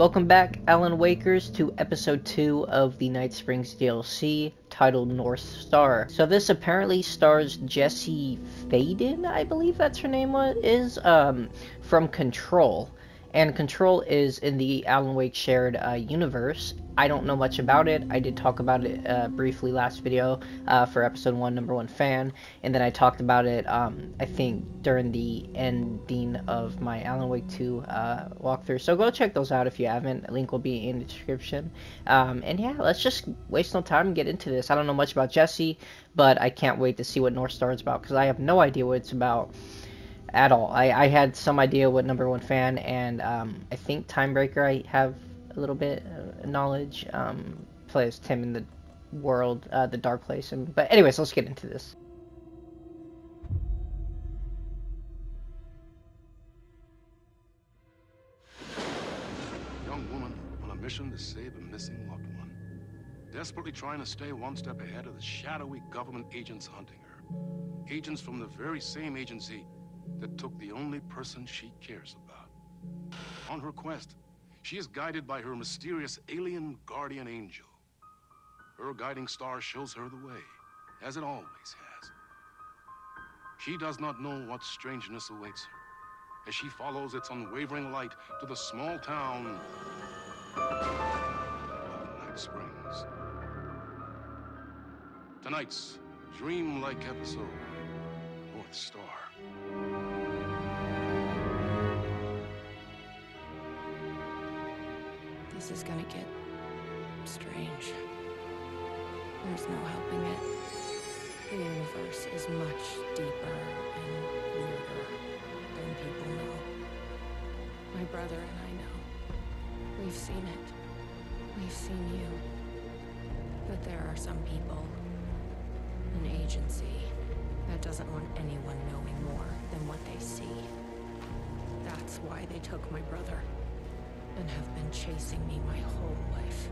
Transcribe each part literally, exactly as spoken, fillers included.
Welcome back, Alan Wakers, to episode two of the Night Springs D L C, titled North Star. So this apparently stars Jesse Faden, I believe that's her name is, um, from Control. And Control is in the Alan Wake shared uh, universe. I don't know much about it. I did talk about it uh, briefly last video uh, for episode one, number one fan. And then I talked about it, um, I think, during the ending of my Alan Wake two uh, walkthrough. So go check those out if you haven't. The link will be in the description. Um, and yeah, let's just waste no time and get into this. I don't know much about Jesse, but I can't wait to see what North Star is about, because I have no idea what it's about at all. I, I had some idea what number one fan and um, I think Tim Breaker I have a little bit of knowledge, um, plays Tim in the world, uh, the Dark Place, and but anyways, let's get into this. A young woman on a mission to save a missing loved one, desperately trying to stay one step ahead of the shadowy government agents hunting her. Agents from the very same agency that took the only person she cares about. On her quest, she is guided by her mysterious alien guardian angel. Her guiding star shows her the way, as it always has. She does not know what strangeness awaits her, as she follows its unwavering light to the small town of Night Springs. Tonight's dreamlike episode, North Star. This is gonna get strange. There's no helping it. The universe is much deeper and weirder than people know. My brother and I know. We've seen it. We've seen you. But there are some people, an agency, that doesn't want anyone knowing more than what they see. That's why they took my brother. And have been chasing me my whole life.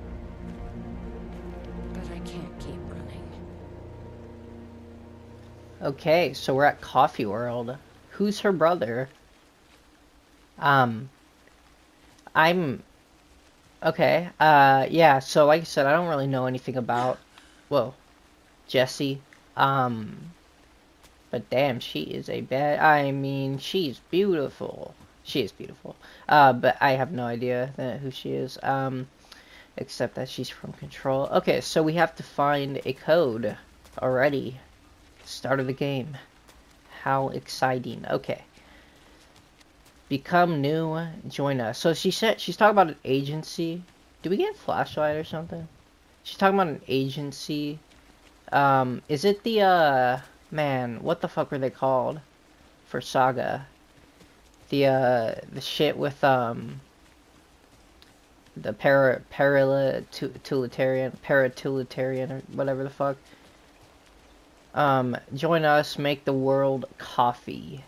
But I can't keep running. Okay, so we're at Coffee World. Who's her brother? Um... I'm... Okay, uh, yeah, so like I said, I don't really know anything about... Whoa. Jesse. Um... But damn, she is a bad... I mean, she's beautiful. She is beautiful, uh, but I have no idea that, who she is, um, except that she's from Control. Okay, so we have to find a code already. Start of the game. How exciting. Okay. Become new, join us. So she said, she's talking about an agency. Do we get a flashlight or something? She's talking about an agency. Um, is it the, uh, man, what the fuck were they called for Saga? The, uh, the shit with, um, the para, para, tu, tulitarian, paratulitarian, or whatever the fuck. Um, join us, make the world coffee.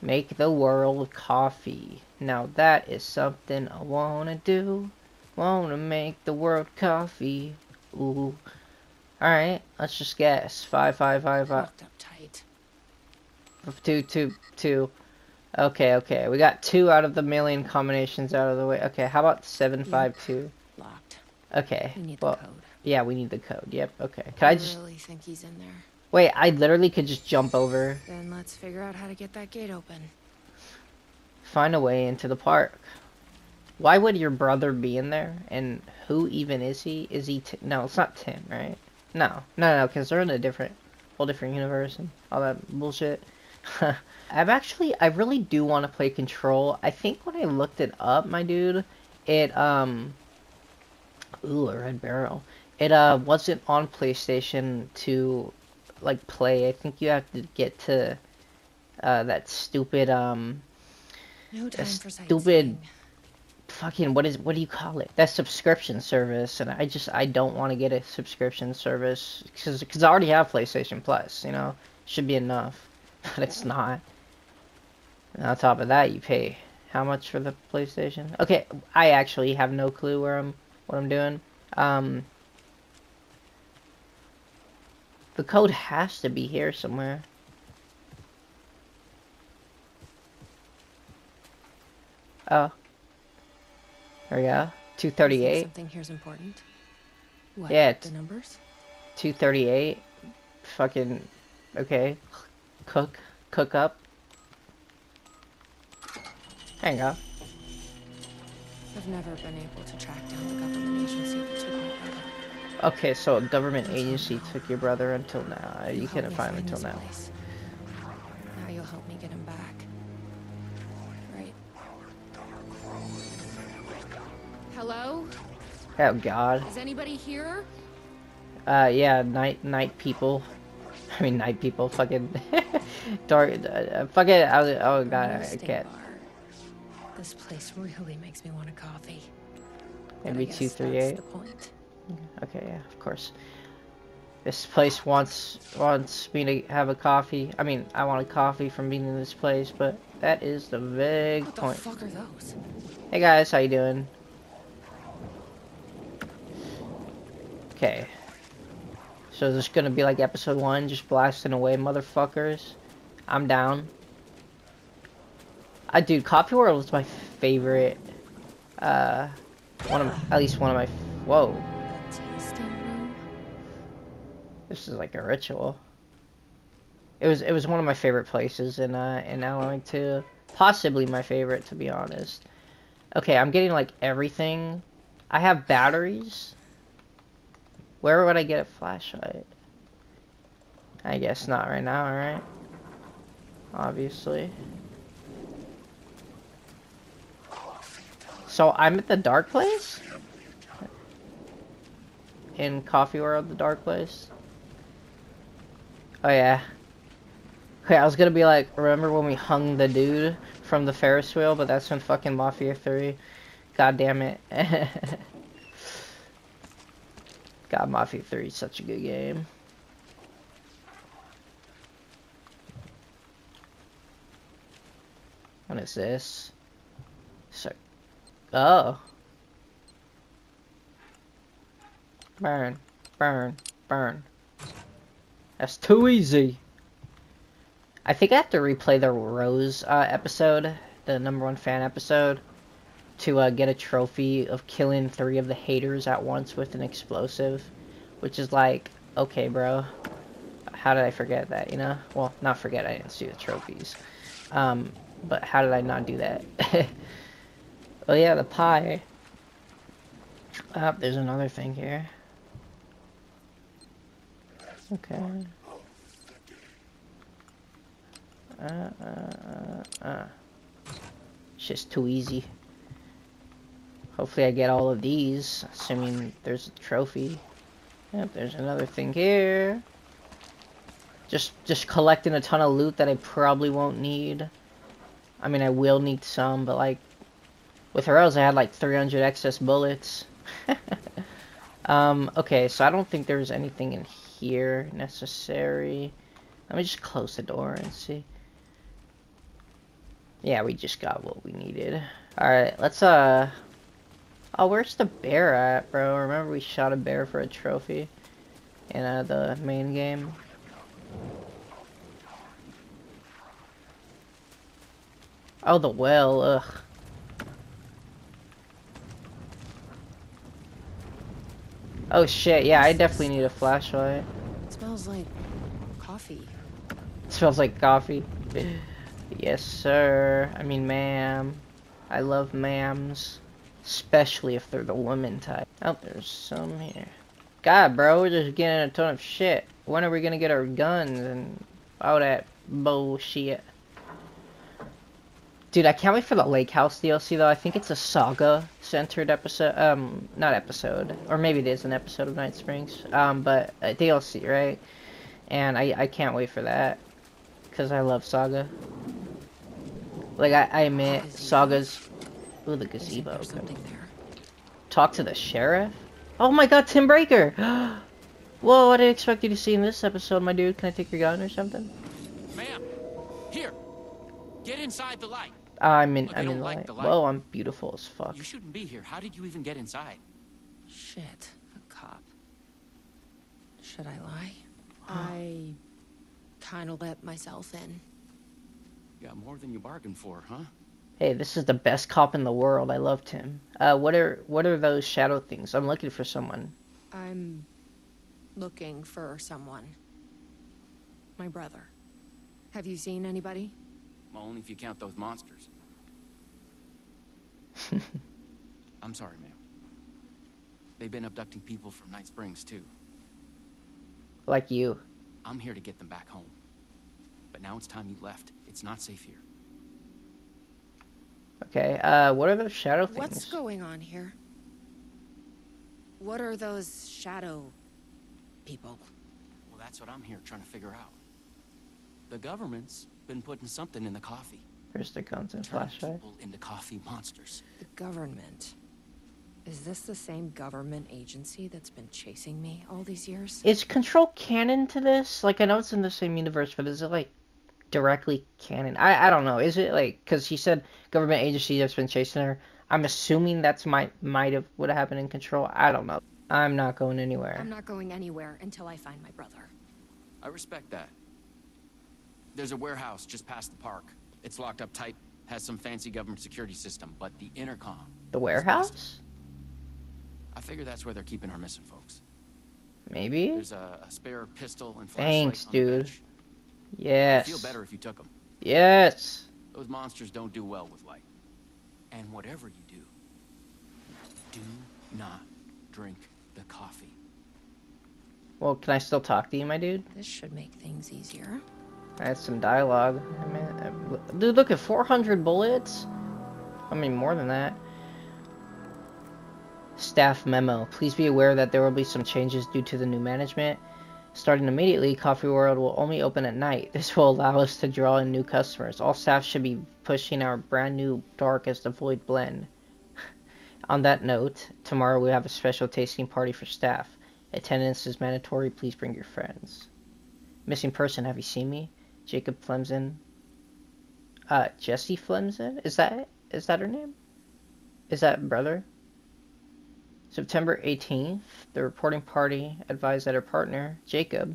Make the world coffee. Now that is something I wanna do. Wanna make the world coffee. Ooh. Alright, let's just guess. Five, five, five, five. Locked up tight. Two, two, two. Okay, okay, we got two out of the million combinations out of the way. Okay, how about seven five two? Locked. Okay. We need well, the code. Yeah, we need the code. Yep. Okay. Can I, I just? Really think he's in there. Wait, I literally could just jump over. Then let's figure out how to get that gate open. Find a way into the park. Why would your brother be in there? And who even is he? Is he? T no, it's not Tim, right? No, no, no, because they're in a different, whole different universe and all that bullshit. I've actually, I really do want to play Control. I think when I looked it up, my dude, it, um, ooh, a red barrel. It, uh, wasn't on PlayStation to, like, play. I think you have to get to, uh, that stupid, um, no time for stupid fucking, what is, what do you call it? That subscription service, and I just, I don't want to get a subscription service, because, because I already have PlayStation Plus, you know, should be enough. But it's not. And on top of that, you pay how much for the PlayStation? Okay, I actually have no clue where I'm, what I'm doing. Um, the code has to be here somewhere. Oh. There we go. two thirty-eight. Something here's important. What? Yeah. The numbers. two thirty-eight. Fucking. Okay. Cook. Cook up. There you go. I've never been able to track down the government agency that took my brother. Okay, so a government agency took your brother until now. You couldn't find him until now. Now you'll help me get him back. Right. Hello? Oh god. Is anybody here? Uh, yeah, night, night people. I mean, night people, fucking... dark, uh, fucking... Was, oh god, I can't. This place really makes me want a coffee. Maybe two, three, eight. Okay, yeah, of course. This place wants wants me to have a coffee. I mean, I want a coffee from being in this place, but that is the big point. What the fuck are those? Hey guys, how you doing? Okay. So this is gonna be like episode one, just blasting away, motherfuckers. I'm down. I dude, Coffee World was my favorite. Uh, one of at least one of my. Whoa. This is like a ritual. It was it was one of my favorite places in uh in Alan Wake two, possibly my favorite to be honest. Okay, I'm getting like everything. I have batteries. Where would I get a flashlight? I guess not right now, right? Obviously. So I'm at the Dark Place? In Coffee World, the Dark Place? Oh yeah. Okay, I was gonna be like, remember when we hung the dude from the Ferris wheel, but that's in fucking Mafia three. God damn it. God, Mafia three is such a good game. What is this? So... Oh. Burn. Burn. Burn. That's too easy. I think I have to replay the Rose uh, episode, the number one fan episode, to uh, get a trophy of killing three of the haters at once with an explosive. Which is like, okay, bro. How did I forget that, you know? Well, not forget, I didn't see the trophies. Um, but how did I not do that? Oh yeah, the pie. Oh, there's another thing here. Okay. Uh, uh, uh, uh. It's just too easy. Hopefully I get all of these, assuming there's a trophy. Yep, there's another thing here. Just, just collecting a ton of loot that I probably won't need. I mean, I will need some, but like, with Rose, I had like three hundred excess bullets. um, okay, so I don't think there's anything in here necessary. Let me just close the door and see. Yeah, we just got what we needed. Alright, let's, uh... oh, where's the bear at, bro? Remember we shot a bear for a trophy in uh, the main game? Oh, the well, ugh. Oh shit, yeah, I definitely need a flashlight. It smells like coffee. It smells like coffee. Yes, sir. I mean, ma'am. I love ma'ams. Especially if they're the woman type. Oh, there's some here. God, bro, we're just getting a ton of shit. When are we gonna get our guns and all that bullshit? Dude, I can't wait for the Lake House D L C, though. I think it's a Saga-centered episode. Um, not episode. Or maybe it is an episode of Night Springs. Um, but a D L C, right? And I, I can't wait for that. Because I love Saga. Like, I, I admit, Saga's... Ooh, the gazebo. Okay. Talk to the sheriff? Oh my god, Tim Breaker! Whoa, I didn't expect you to see in this episode, my dude. Can I take your gun or something? Ma'am, here. Get inside the light. I'm in. Look, I'm in the, like light. the light. Whoa, I'm beautiful as fuck. You shouldn't be here. How did you even get inside? Shit, a cop. Should I lie? Huh? I kind of let myself in. You got more than you bargained for, huh? Hey, this is the best cop in the world. I loved him. Uh, what are what are those shadow things? I'm looking for someone. I'm looking for someone. My brother. Have you seen anybody? Well, only if you count those monsters. I'm sorry, ma'am. They've been abducting people from Night Springs, too. Like you. I'm here to get them back home. But now it's time you left. It's not safe here. Okay, uh, what are those shadow things? What's going on here? What are those shadow people? Well, that's what I'm here trying to figure out. The government's been putting something in the coffee. There's the constant flashlight. People into coffee monsters. The government. Is this the same government agency that's been chasing me all these years? Is Control canon to this? Like, I know it's in the same universe, but is it, like, directly canon? I, I don't know. Is it, like, because she said government agency that's been chasing her. I'm assuming that's might might have what happened in Control. I don't know. I'm not going anywhere. I'm not going anywhere until I find my brother. I respect that. There's a warehouse just past the park. It's locked up tight. Has some fancy government security system, but the intercom. The warehouse? I figure that's where they're keeping our missing folks. Maybe. There's a, a spare pistol and flashlight. Thanks, dude. Yes. I'd feel better if you took them. Yes. Those monsters don't do well with light. And whatever you do, do not drink the coffee. Well, can I still talk to you, my dude? This should make things easier. I had some dialogue. I mean, I, dude, look at four hundred bullets. I mean, more than that. Staff memo. Please be aware that there will be some changes due to the new management. Starting immediately, Coffee World will only open at night. This will allow us to draw in new customers. All staff should be pushing our brand new Dark as the Void blend. On that note, tomorrow we have a special tasting party for staff. Attendance is mandatory. Please bring your friends. Missing person. Have you seen me? Jacob Flimsen. Uh, Jesse Flimsen? Is that is that her name? Is that brother? September eighteenth, the reporting party advised that her partner, Jacob,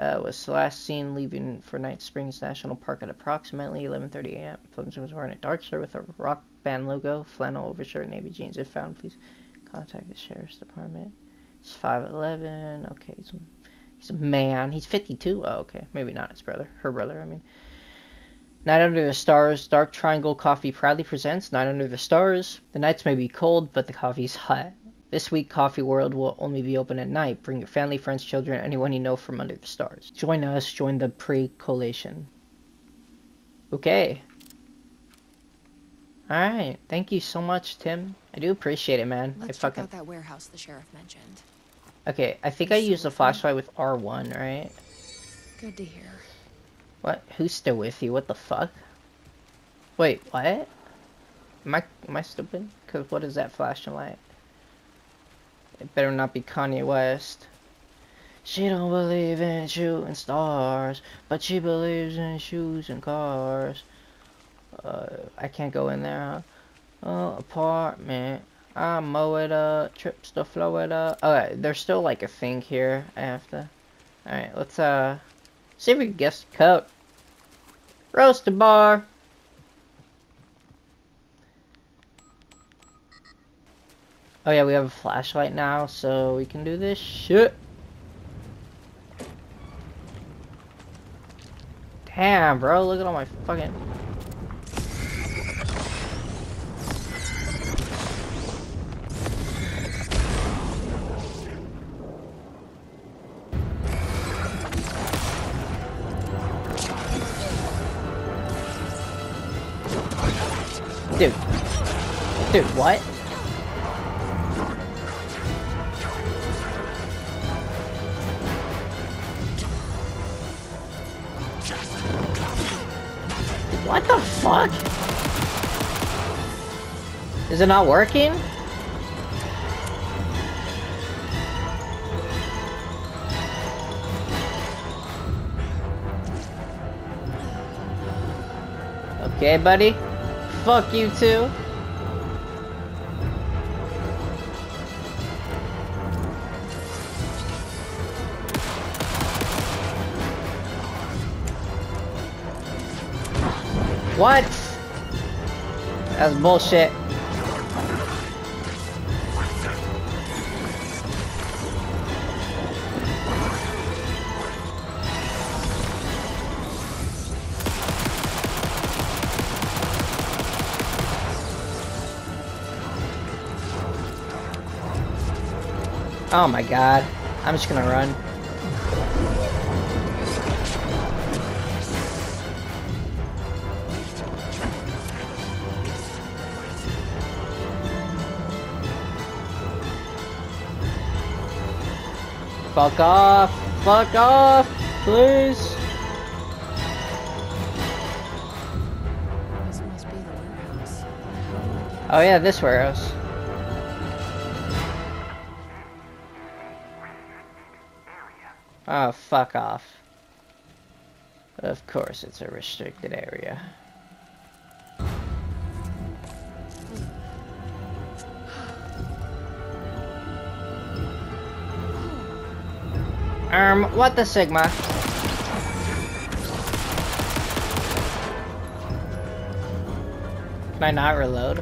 uh, was last seen leaving for Night Springs National Park at approximately eleven thirty a m Flimsen was wearing a dark shirt with a rock band logo, flannel overshirt, navy jeans. If found, please contact the sheriff's department. It's five eleven. Okay, he's a, he's a man. He's fifty-two. Oh, okay. Maybe not his brother. Her brother, I mean. Night Under the Stars, Dark Triangle Coffee proudly presents Night Under the Stars. The nights may be cold, but the coffee's hot. This week, Coffee World will only be open at night. Bring your family, friends, children, anyone you know from under the stars. Join us. Join the pre-collation. Okay. Alright. Thank you so much, Tim. I do appreciate it, man. Let's I fucking... check out that warehouse the sheriff mentioned. Okay, I think You're I so used fun. the flashlight with R one, right? Good to hear. What? Who's still with you? What the fuck? Wait, what? Am I, am I stupid? Because what is that flashing light? It better not be Kanye West. She don't believe in shooting stars, but she believes in shoes and cars. Uh, I can't go in there, huh? Oh, apartment. I mow it up. Trips to Florida. Alright, there's still like a thing here. I have to... Alright, let's uh... see if we can guess the code. Roaster bar. Oh yeah, we have a flashlight now, so we can do this shit. Damn, bro, look at all my fucking... Dude. Dude, what? What the fuck? Is it not working? Okay, buddy. Fuck you too. What? That's bullshit. Oh my god. I'm just gonna run. Fuck off! Fuck off! Please! This must be the warehouse. Oh yeah, this warehouse. Oh, fuck off. Of course it's a restricted area. Um, what the Sigma? Can I not reload?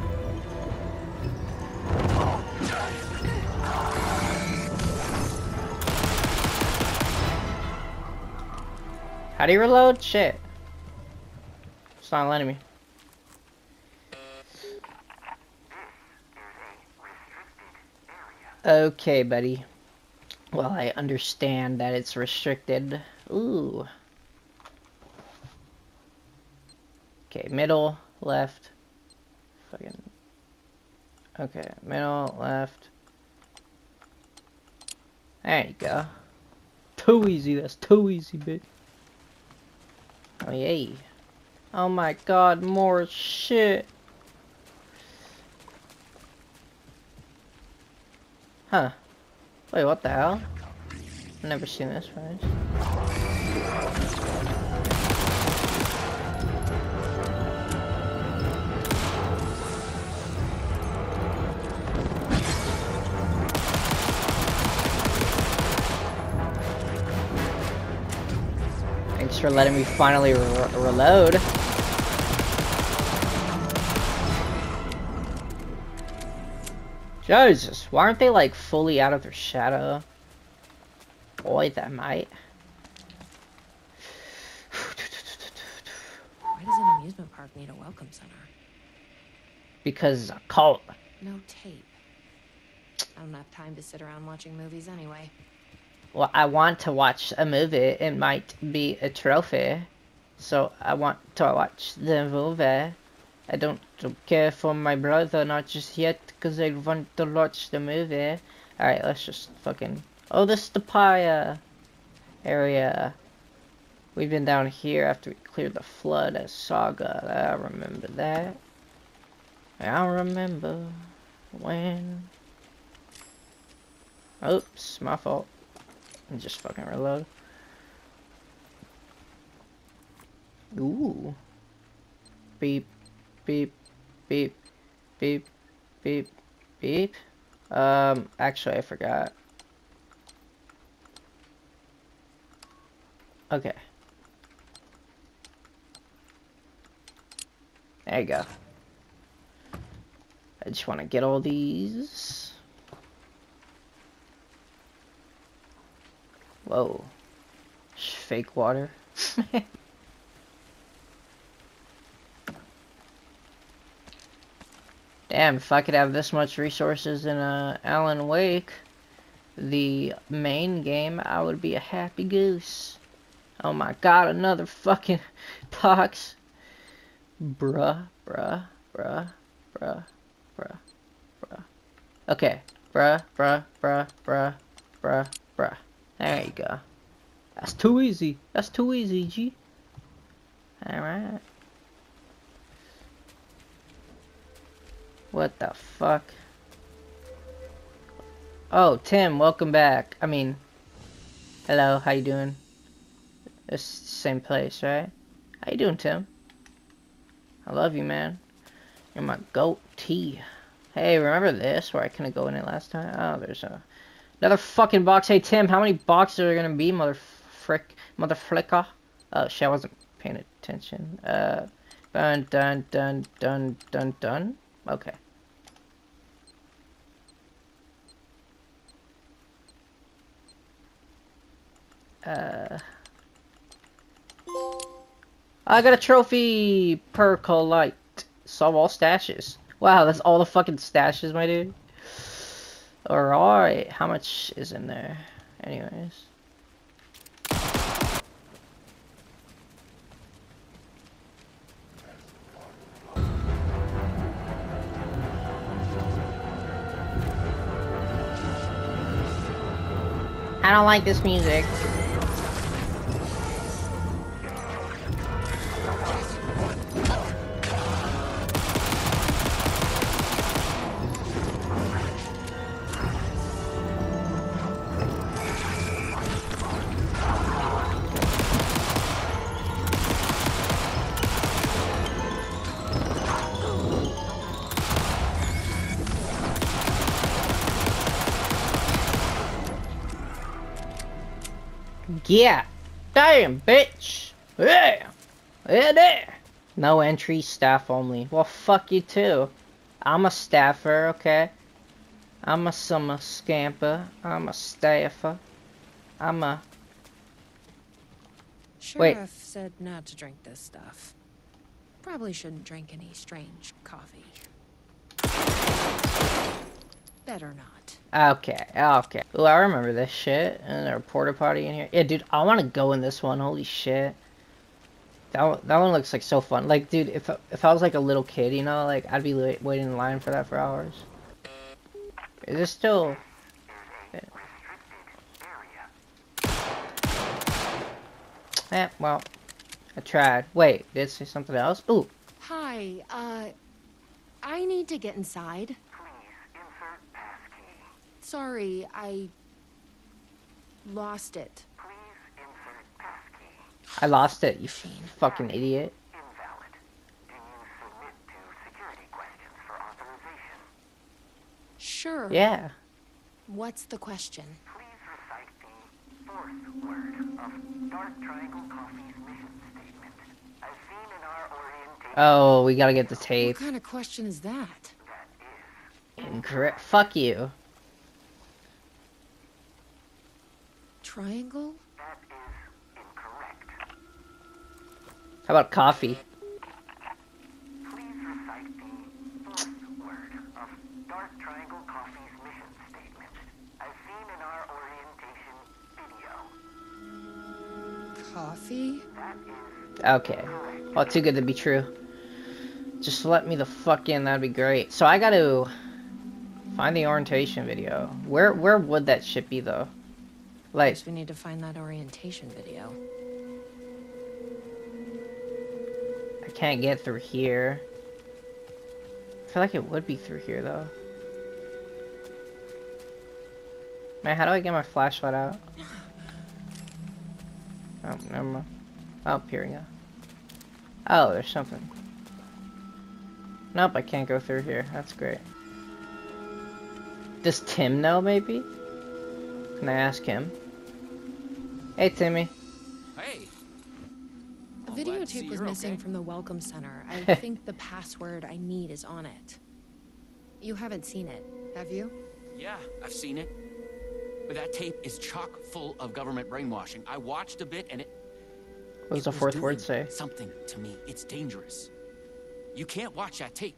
How do you reload? Shit. It's not letting me. Okay, buddy. Well, I understand that it's restricted. Ooh. Okay, middle, left. Fucking. Okay, middle, left. There you go. Too easy. That's too easy, bitch. Oh yay. Oh my god, more shit. Huh. Wait, what the hell? I've never seen this first. For letting me finally re reload. Jesus, why aren't they like fully out of their shadow? Boy, that might. Why does an amusement park need a welcome center? Because it's a cult. No tape. I don't have time to sit around watching movies anyway. Well, I want to watch a movie. It might be a trophy. So I want to watch the movie. I don't care for my brother, not just yet, because I want to watch the movie. Alright, let's just fucking... Oh, this is the Paya area. We've been down here after we cleared the flood at Saga. I remember that. I remember when... Oops, my fault. And just fucking reload. Ooh. Beep, beep, beep, beep, beep, beep. Um, actually, I forgot. Okay. There you go. I just want to get all these. Whoa. Fake water. Damn, if I could have this much resources in uh, Alan Wake, the main game, I would be a happy goose. Oh my god, another fucking box. Bruh, bruh, bruh, bruh, bruh, bruh. Okay. Bruh, bruh, bruh, bruh, bruh, bruh. There you go. That's too easy. That's too easy, G. Alright. What the fuck? Oh, Tim, welcome back. I mean, hello, how you doing? It's the same place, right? How you doing, Tim? I love you, man. You're my goatee. Hey, remember this? Where I couldn't go in it last time? Oh, there's a... Another fucking box. Hey, Tim, how many boxes are there gonna be, mother frick, mother flicker? Oh, shit, I wasn't paying attention. Uh, Dun, dun, dun, dun, dun, dun. Okay. Uh... I got a trophy percolite. Solve all stashes. Wow, that's all the fucking stashes, my dude. Alright, how much is in there? Anyways. I don't like this music. Yeah, damn, bitch. Yeah, yeah, there. No entry, staff only. Well, fuck you too. I'm a staffer, okay? I'm a summer scamper. I'm a staffer. I'm a. Sheriff Wait. said not to drink this stuff. Probably shouldn't drink any strange coffee. Better not. Okay, okay. Ooh, I remember this shit. And there a porta potty in here. Yeah, dude, I want to go in this one. Holy shit. That one, that one looks like so fun. Like, dude, if I, if I was like a little kid, you know, like I'd be waiting in line for that for hours. Is this still? Yeah. Well, I tried. Wait, did it say something else? Ooh. Hi. Uh, I need to get inside. Sorry, I lost it. Please insert passkey. I lost it, you fucking idiot. Invalid. Do you submit to security questions for authorization? Sure. Yeah. What's the question? Please recite the fourth word of Dark Triangle Coffee's mission statement. As seen in our orientation. Oh, we gotta get the tape. What kind of question is that? That is incorrect. Fuck you. Triangle? That is incorrect. How about coffee? Please recite the fourth word of Dark Triangle Coffee's mission statement, as seen in our orientation video. Coffee? That is okay. Incorrect. Well, too good to be true. Just let me the fuck in, that'd be great. So I gotta find the orientation video. Where where would that shit be though? Like, we need to find that orientation video. I can't get through here. I feel like it would be through here, though. Man, how do I get my flashlight out? Oh, never mind. Oh, here we go. Oh, there's something. Nope, I can't go through here. That's great. Does Tim know, maybe? Can I ask him? Hey, Timmy. Hey. The videotape was missing from the welcome center. I think the password I need is on it. You haven't seen it, have you? Yeah, I've seen it. But that tape is chock full of government brainwashing. I watched a bit and it... What does the fourth word say? Something to me. It's dangerous. You can't watch that tape.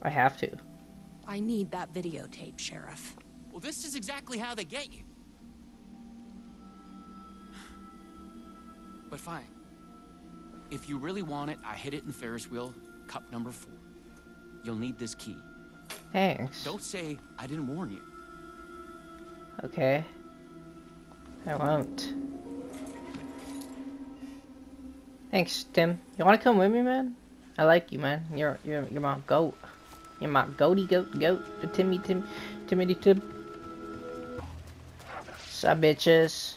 I have to. I need that videotape, Sheriff. Well, this is exactly how they get you. But fine. If you really want it, I hid it in the Ferris wheel, cup number four. You'll need this key. Thanks. Don't say I didn't warn you. Okay. I won't. Thanks, Tim. You wanna come with me, man? I like you, man. You're you're you're my goat. You're my goaty goat goat. The Timmy Tim Timmy Tim. Sup, bitches.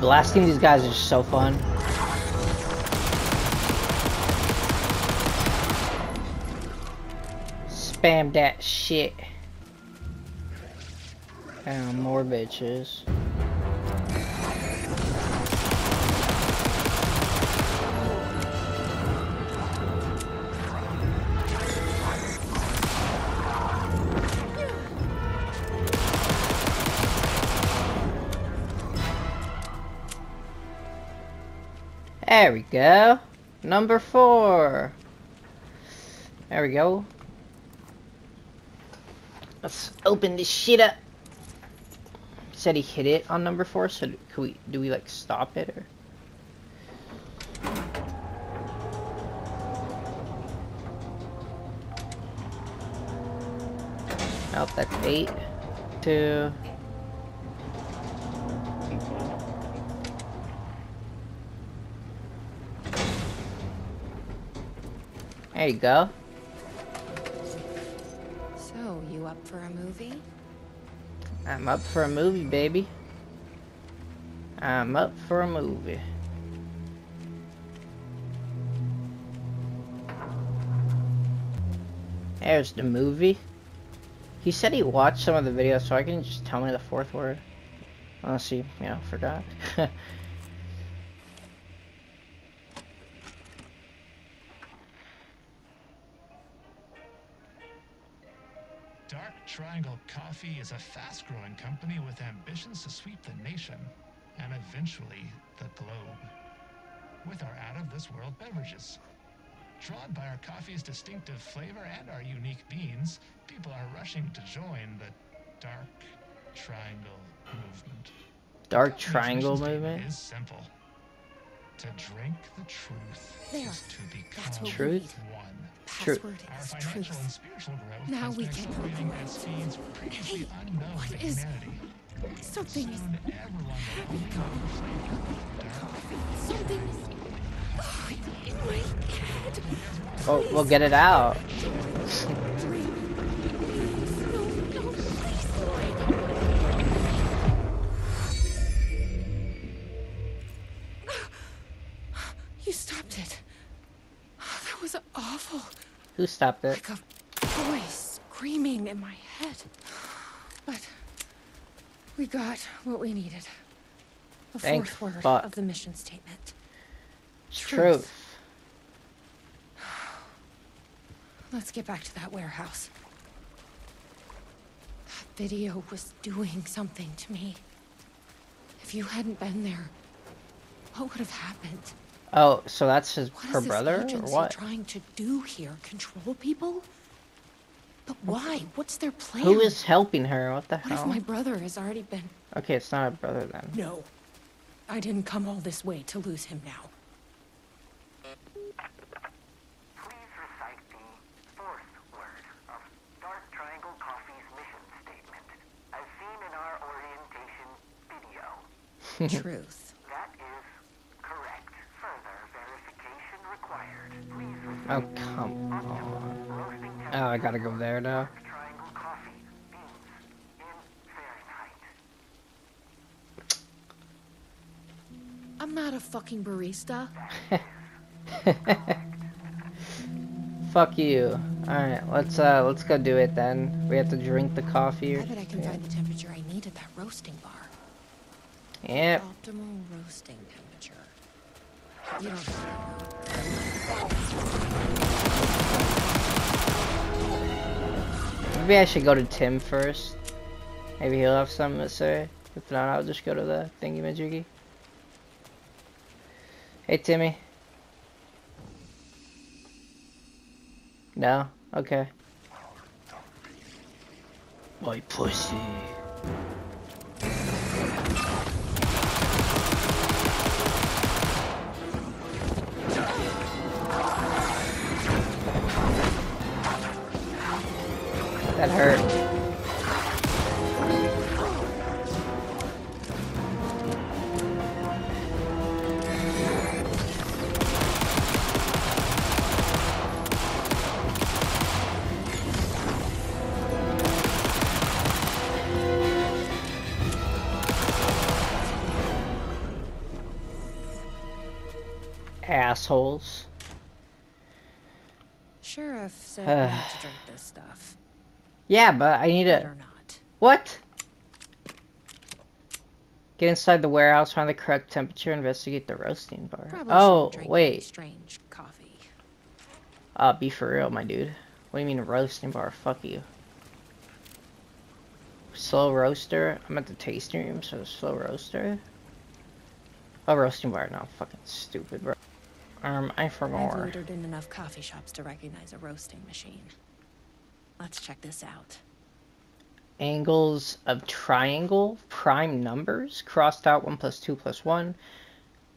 Blasting these guys is just so fun. Spam that shit. And more bitches. There we go. Number four. There we go. Let's open this shit up. Said he hit it on number four, so could we, do we like stop it or? Nope, that's eight. Two. There you go. So, you up for a movie? I'm up for a movie, baby. I'm up for a movie. There's the movie. He said he watched some of the videos, so I can just tell me the fourth word. Unless he, you know, forgot. Dark Triangle Coffee is a fast-growing company with ambitions to sweep the nation, and eventually the globe, with our out-of-this-world beverages. Drawn by our coffee's distinctive flavor and our unique beans, people are rushing to join the Dark Triangle movement. Dark Triangle movement is simple. To drink the truth there. Is to become truth. One. Truth. Our financial and spiritual growth now we can previously unknown what to is humanity. Something is something is oh, in my head. Oh, we'll get it out. Who stopped it? Like a voice screaming in my head. But we got what we needed. The Thanks, fourth word fuck. Of the mission statement. Truth. Truth. Let's get back to that warehouse. That video was doing something to me. If you hadn't been there, what would have happened? Oh, so that's his what her brother or what? Trying to do here, control people? But why? What's their plan? Who is helping her? What the what hell? What if my brother has already been? Okay, it's not a brother then. No. I didn't come all this way to lose him now. Please recite the fourth word of Dark Triangle Coffee's mission statement, as seen in our orientation video. Truth. Oh, come on. Oh, I gotta go there now. I'm not a fucking barista. Fuck you. Alright, let's uh let's go do it then. We have to drink the coffee. I bet I can yeah. find the temperature I need at that roasting bar. Yep. Optimal roasting temperature. You don't Maybe I should go to Tim first. Maybe he'll have something to say. If not, I'll just go to the thingy-majiggy. Hey, Timmy. No? Okay. My pussy. That hurt. assholes. Sheriff said I had to drink this stuff. Yeah, but I need a... Better not. What? Get inside the warehouse, find the correct temperature, investigate the roasting bar. Probably oh, wait. Strange coffee. Uh, be for real, my dude. What do you mean a roasting bar? Fuck you. Slow roaster? I'm at the tasting room, so slow roaster? Oh, roasting bar. No, fucking stupid, bro. Um, I forgot. I've wandered in enough coffee shops to recognize a roasting machine. Let's check this out. Angles of triangle, prime numbers, crossed out one plus two plus one,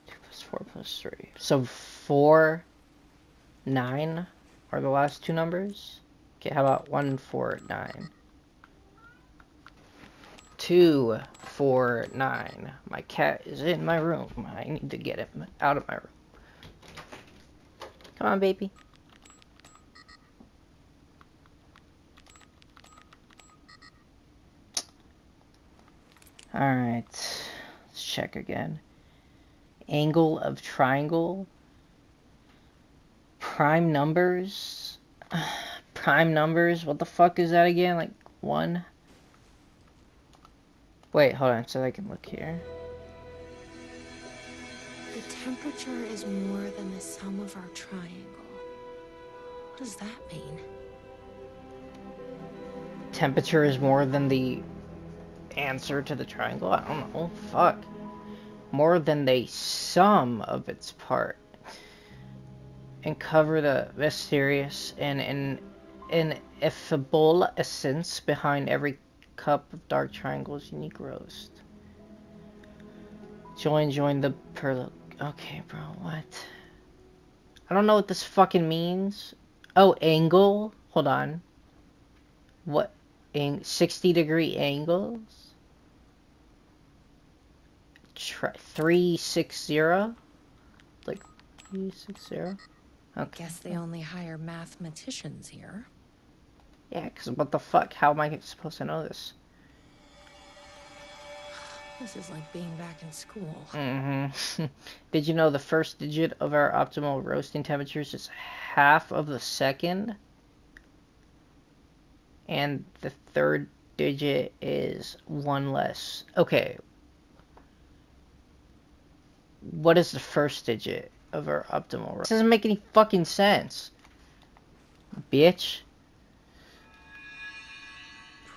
two plus four plus three. So four, nine are the last two numbers. Okay, how about one, four, nine? two, four, nine. My cat is in my room. I need to get him out of my room. Come on, baby. Alright, let's check again. Angle of triangle. Prime numbers. Prime numbers. What the fuck is that again? Like one? Wait, hold on, so I can look here. The temperature is more than the sum of our triangle. What does that mean? Temperature is more than the... answer to the triangle? I don't know. Fuck. More than the sum of its part. Uncover the mysterious and an ineffable essence behind every cup of Dark Triangle's unique roast. Join, join the perlo... Okay, bro, what? I don't know what this fucking means. Oh, angle? Hold on. What? sixty degree angles, three sixty, like three sixty. Okay. I guess they only hire mathematicians here. Yeah, because what the fuck? How am I supposed to know this? This is like being back in school. Mm-hmm. Did you know the first digit of our optimal roasting temperatures is half of the second? And the third digit is one less. Okay. What is the first digit of our optimal? This doesn't make any fucking sense. Bitch.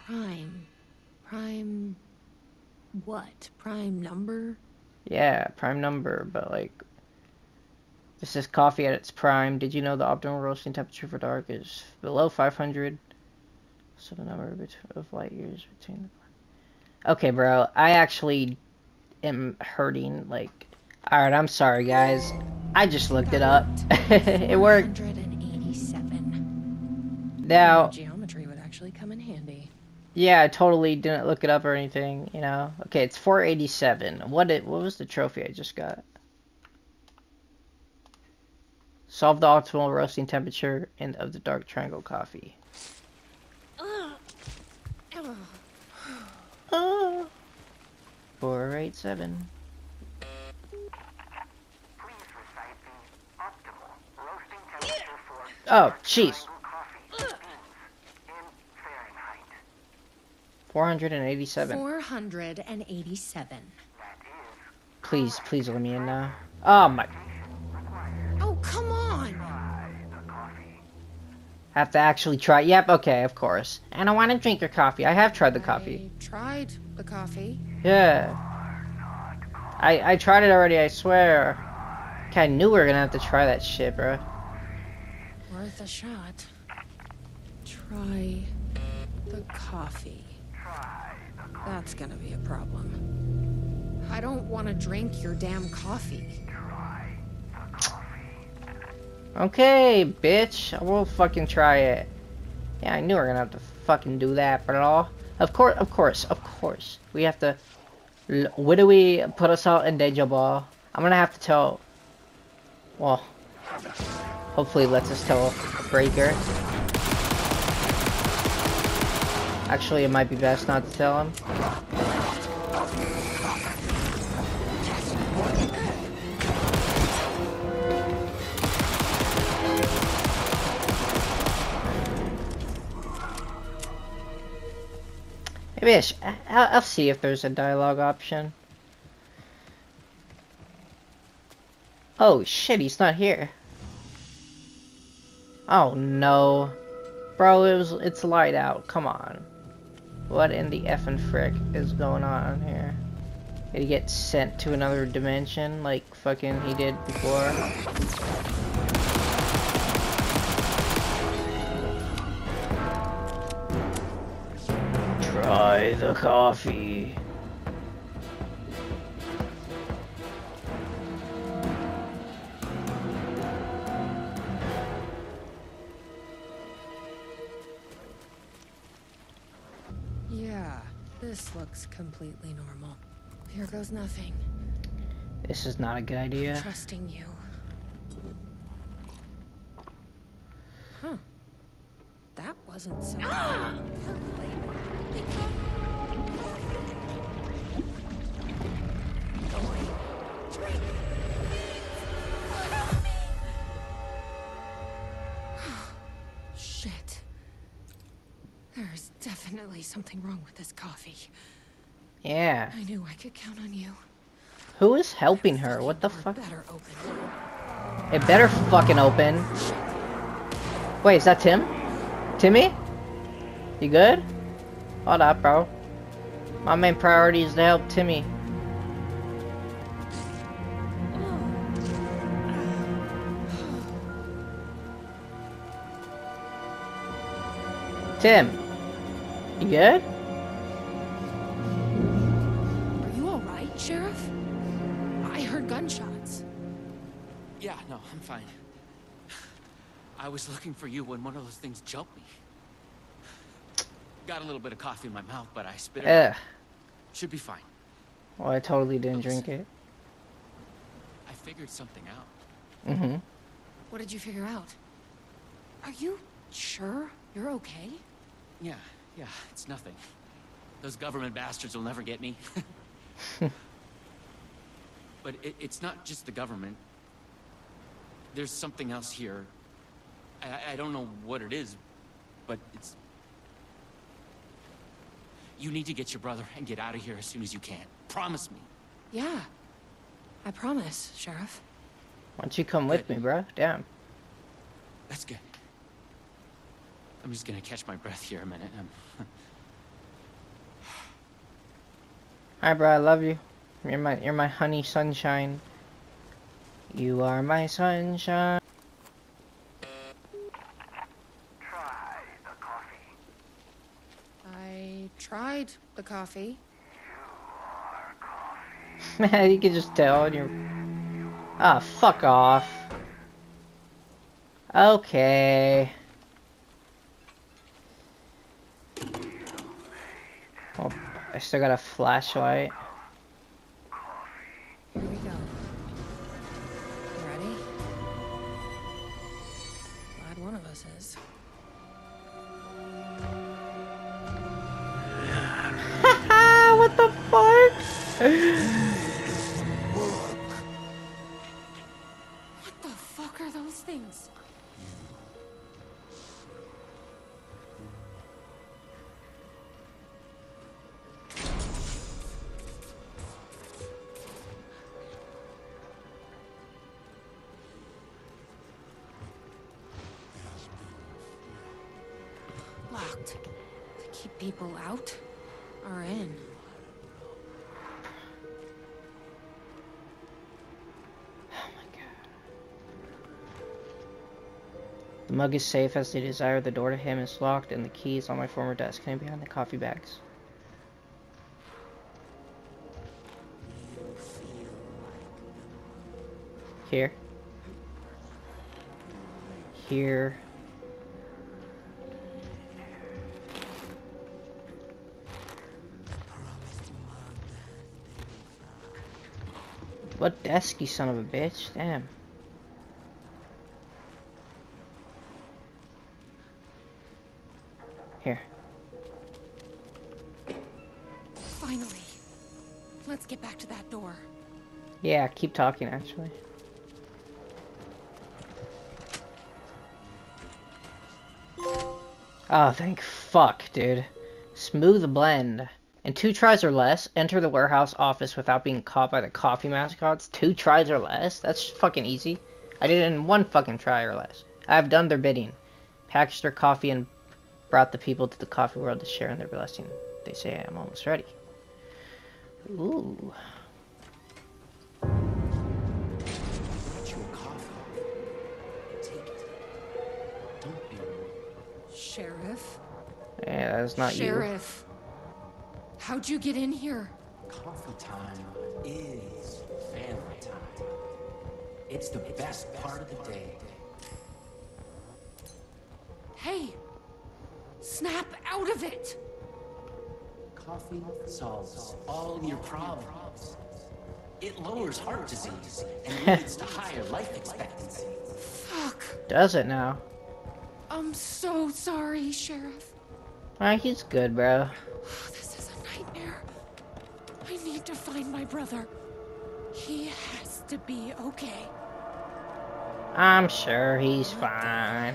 Prime. Prime. What? Prime number? Yeah, prime number, but like... This is coffee at its prime. Did you know the optimal roasting temperature for dark is below five hundred? So the number of light years between the... Okay, bro. I actually am hurting, like... Alright, I'm sorry, guys. I just looked it up. It worked. Now... Geometry would actually come in handy. Yeah, I totally didn't look it up or anything, you know? Okay, it's four eighty-seven. What it? What was the trophy I just got? Solve the optimal roasting temperature and of the Dark Triangle coffee. Oh. four eight seven. Please recite the optimal roasting temperature for... Oh, jeez. four eighty-seven. four eighty-seven. Please, please let me in now. Oh, my... Oh, come on! I have to actually try. Yep, okay, of course. And I want to drink your coffee. I have tried the coffee. I tried the coffee? Yeah. I, I tried it already, I swear. Okay, I knew we were going to have to try that shit, bro. Worth a shot. Try the coffee. That's going to be a problem. I don't want to drink your damn coffee. Okay, bitch. I will fucking try it. Yeah, I knew we were gonna have to fucking do that, but all. Of course, of course, of course. We have to... Where do we put us out in danger, ball? I'm gonna have to tell... Well... Hopefully it lets us tell Breaker. Actually, it might be best not to tell him. Maybe I sh I'll, I'll see if there's a dialogue option. Oh shit, he's not here. Oh no. Bro, it was, it's light out. Come on. What in the effing frick is going on here? Did he get sent to another dimension like fucking he did before? Try the coffee. Yeah, this looks completely normal. Here goes nothing. This is not a good idea. I'm trusting you. Huh. That wasn't so... Shit. There's definitely something wrong with this coffee. Yeah. I knew I could count on you. Who is helping her? What the fuck? Better open. It better fucking open. Wait, is that Tim? Timmy? You good? Hold up, bro. My main priority is to help Timmy. Tim, you good? Are you all right, Sheriff? I heard gunshots. Yeah, no, I'm fine. I was looking for you when one of those things jumped me. Got a little bit of coffee in my mouth, but I spit it out. Should be fine. Well, I totally didn't Listen, drink it. I figured something out. Mm-hmm. What did you figure out? Are you sure you're okay? Yeah, yeah, it's nothing. Those government bastards will never get me. But it, it's not just the government. There's something else here. I, I don't know what it is, but it's... You need to get your brother and get out of here as soon as you can. Promise me. Yeah. I promise, Sheriff. Why don't you come good. with me, bro? Damn. That's good. I'm just gonna catch my breath here a minute. Hi, bro. I love you. You're my, you're my honey sunshine. You are my sunshine. Tried the coffee. You, coffee. You can just tell and you're... Ah, oh, fuck off. Okay. Oh, I still got a flashlight. Here we go. You ready? Glad one of us is. What the fuck? What the fuck are those things? Locked. To keep people out or in. The mug is safe as they desire. The door to him is locked, and the key is on my former desk, hidden behind the coffee bags. Here. Here. What desk, you son of a bitch? Damn. Here. Finally. Let's get back to that door. Yeah, keep talking, actually. Oh, thank fuck, dude. Smooth blend. and two tries or less, enter the warehouse office without being caught by the coffee mascots. Two tries or less? That's fucking easy. I did it in one fucking try or less. I have done their bidding, packaged their coffee, and brought the people to the coffee world to share in their blessing. They say I am almost ready. Ooh. It's your coffee. Take it. Don't be rude. Sheriff? Yeah, that's not Sheriff. You. Sheriff. How'd you get in here? Coffee time is family time. It's the it's best, best part of the day. Hey! Snap out of it! Coffee solves all your problems. It lowers heart disease and leads to higher life expectancy. Fuck. Does it now? I'm so sorry, Sheriff. Ah, he's good, bro. This is a nightmare. I need to find my brother. He has to be okay. I'm sure he's fine.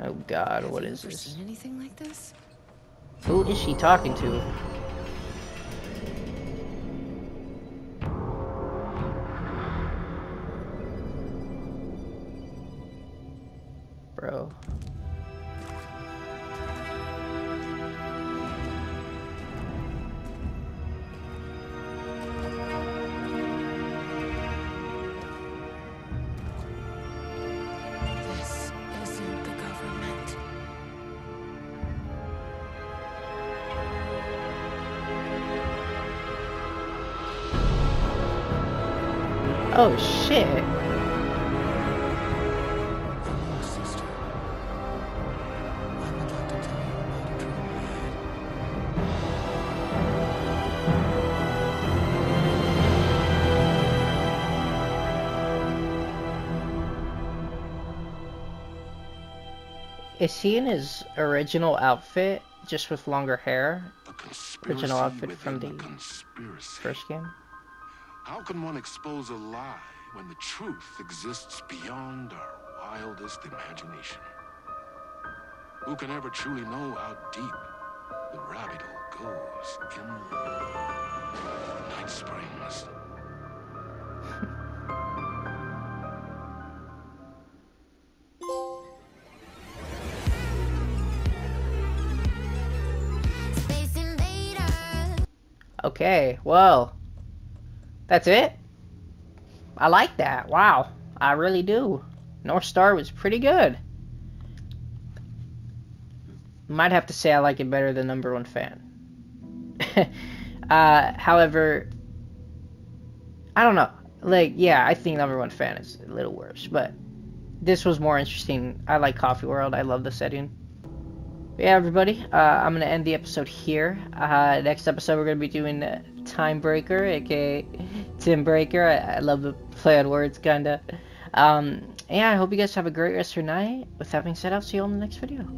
Oh God, what is this? Have you ever seen anything like this? Who is she talking to? Bro. Oh shit. Is he in his original outfit, just with longer hair? Original outfit from the first game? How can one expose a lie when the truth exists beyond our wildest imagination? Who can ever truly know how deep the rabbit hole goes in Night Springs? Okay, well. That's it? I like that. Wow. I really do. North Star was pretty good. Might have to say I like it better than number one fan. uh, however, I don't know. Like, yeah, I think number one fan is a little worse, but this was more interesting. I like Coffee World. I love the setting. But yeah, everybody, uh, I'm going to end the episode here. Uh, next episode, we're going to be doing Uh, Time Breaker, aka Tim Breaker. I, I love the play on words, kinda. Um, yeah, I hope you guys have a great rest of your night. With that being said, I'll see you all in the next video.